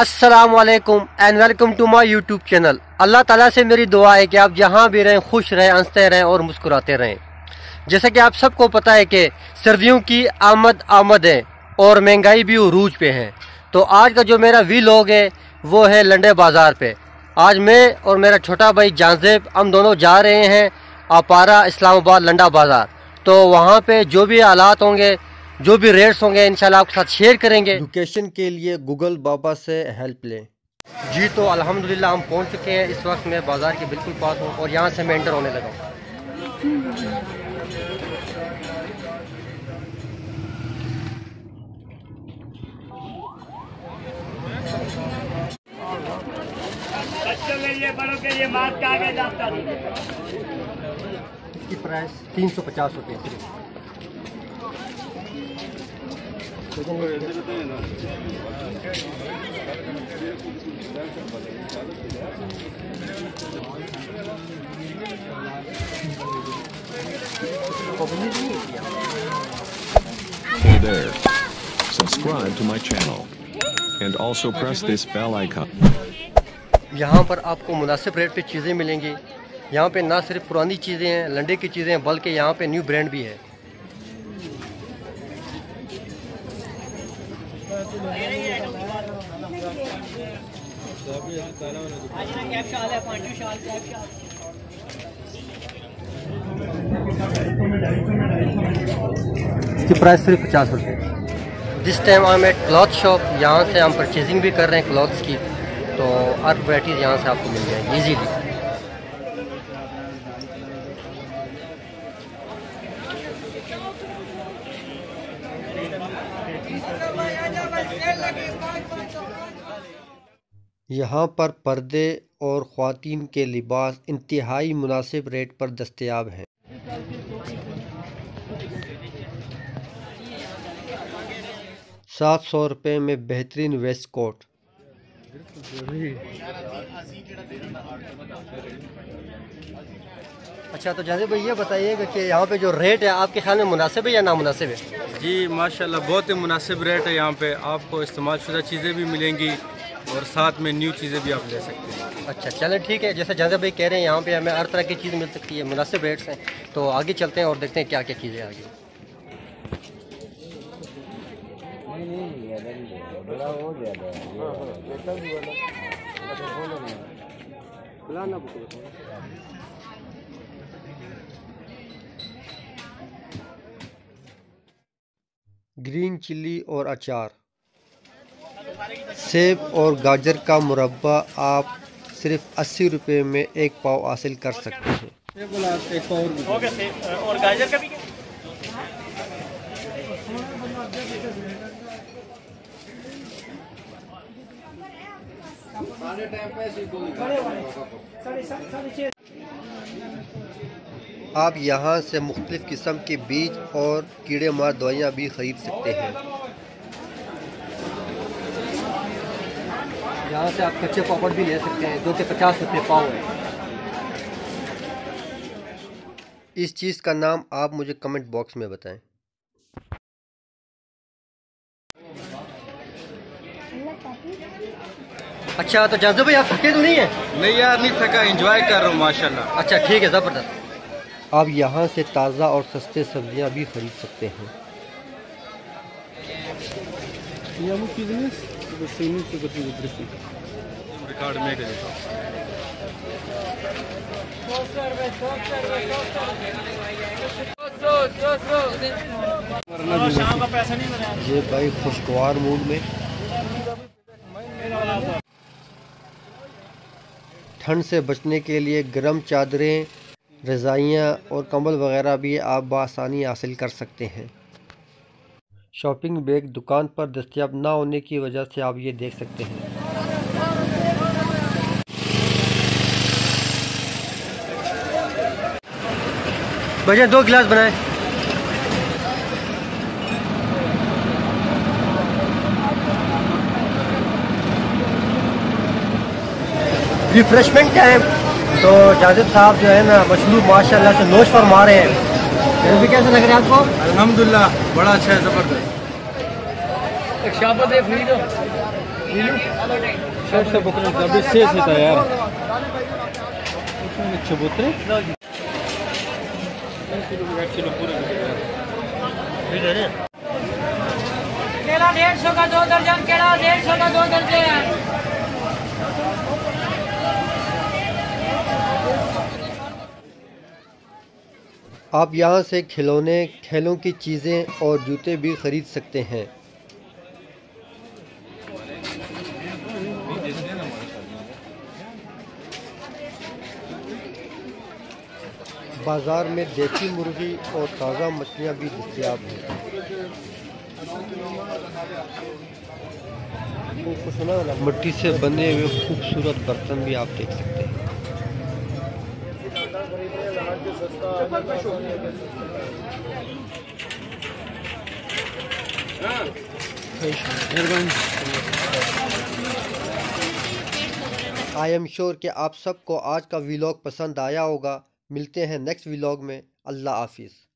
अस्सलाम वालेकुम and welcome to my YouTube channel. अल्लाह ताला से मेरी दुआ है कि आप जहाँ भी रहें खुश रहें, हंसते रहें और मुस्कुराते रहें। जैसा कि आप सबको पता है कि सर्दियों की आमद है और महंगाई भी उरूज पे है, तो आज का जो मेरा व्लॉग है वो है लंडे बाज़ार पे। आज मैं और मेरा छोटा भाई जानजेब हम दोनों जा रहे हैं आपारा इस्लामाबाद लंडा बाज़ार। तो वहाँ पर जो भी हालात होंगे, जो भी रेट्स होंगे, इंशाल्लाह आपके साथ शेयर करेंगे। लोकेशन के लिए गूगल बाबा से हेल्प लें। जी तो अल्हम्दुलिल्लाह हम पहुंच चुके हैं। इस वक्त मैं बाजार के बिल्कुल पास हूं और यहां से मैं एंटर होने लगा हूं। इसकी प्राइस 350 रुपये। Hey there. Subscribe to my channel and also press this bell icon. यहाँ पर आपको मुनासिब रेट पे चीज़ें मिलेंगी। यहाँ पे ना सिर्फ पुरानी चीज़ें हैं, लंडे की चीज़ें हैं, बल्कि यहाँ पे न्यू ब्रांड भी है। इसकी प्राइस सिर्फ 50 रुपये। This time I am at cloth shop. यहाँ से हम परचेजिंग भी कर रहे हैं क्लॉथ्स की, तो हर वैरायटीज यहाँ से आपको मिल जाएगी इजीली। यहाँ पर पर्दे और ख़्वातीन के लिबास इंतहाई मुनासिब रेट पर दस्तयाब हैं। ₹700 में बेहतरीन वेस्ट कोट। अच्छा तो जानजेब भाई ये बताइएगा कि यहाँ पे जो रेट है आपके ख्याल में मुनासिब है या नामुनासिब है? जी माशाल्लाह बहुत ही मुनासिब रेट है। यहाँ पे आपको इस्तेमाल शुदा चीज़ें भी मिलेंगी और साथ में न्यू चीज़ें भी आप ले सकते हैं। अच्छा चलें ठीक है। जैसे जानजेब भाई कह रहे हैं यहाँ पे हमें हर तरह की चीज़ मिल सकती है, मुनासिब रेट्स हैं। तो आगे चलते हैं और देखते हैं क्या क्या चीज़ें आगे। ग्रीन चिली और अचार, सेब और गाजर का मुरब्बा आप सिर्फ 80 रुपये में एक पाव हासिल कर सकते हैं। आप यहाँ से मुख्तलिफ़ किस्म के बीज और कीड़े मार दवाइयाँ भी ख़रीद सकते हैं। यहाँ से आप कच्चे पापड़ भी ले सकते हैं जो कि 50 रुपये पाव है। इस चीज़ का नाम आप मुझे कमेंट बॉक्स में बताएं। अच्छा तो जानजेब भाई आप थके तो नहीं है? नहीं यार नहीं थका, एंजॉय कर रहा हूँ माशाल्लाह। अच्छा ठीक है ज़बरदस्त। आप यहाँ से ताज़ा और सस्ते सब्जियाँ भी खरीद सकते हैं। ये भाई खुशगवार मूड में। ठंड से बचने के लिए गर्म चादरें, रज़ाइयाँ और कंबल वगैरह भी आप बआसानी हासिल कर सकते हैं। शॉपिंग बैग दुकान पर दस्तयाब ना होने की वजह से आप ये देख सकते हैं। भैया 2 गिलास बनाए। रिफ्रेशमेंट टाइम तो जाजिब साहब जो है ना मशरूब माशाल्लाह से नोश फरमा रहे हैं। भी कैसे लग रहा है आपको? अल्हम्दुलिल्लाह बड़ा अच्छा है, ज़बरदस्त। एक शाबत है फ्री दो। केला 150 का 2 दर्जन, केला 150 का 2 दर्जन। आप यहाँ से खिलौने, खेलों की चीज़ें और जूते भी खरीद सकते हैं। बाज़ार में देसी मुर्गी और ताज़ा मछलियाँ भी दस्तियाब हैं। मिट्टी से बने हुए खूबसूरत बर्तन भी आप देख सकते हैं। आई एम श्योर कि आप सबको आज का व्लॉग पसंद आया होगा। मिलते हैं नेक्स्ट व्लॉग में। अल्लाह हाफिज़।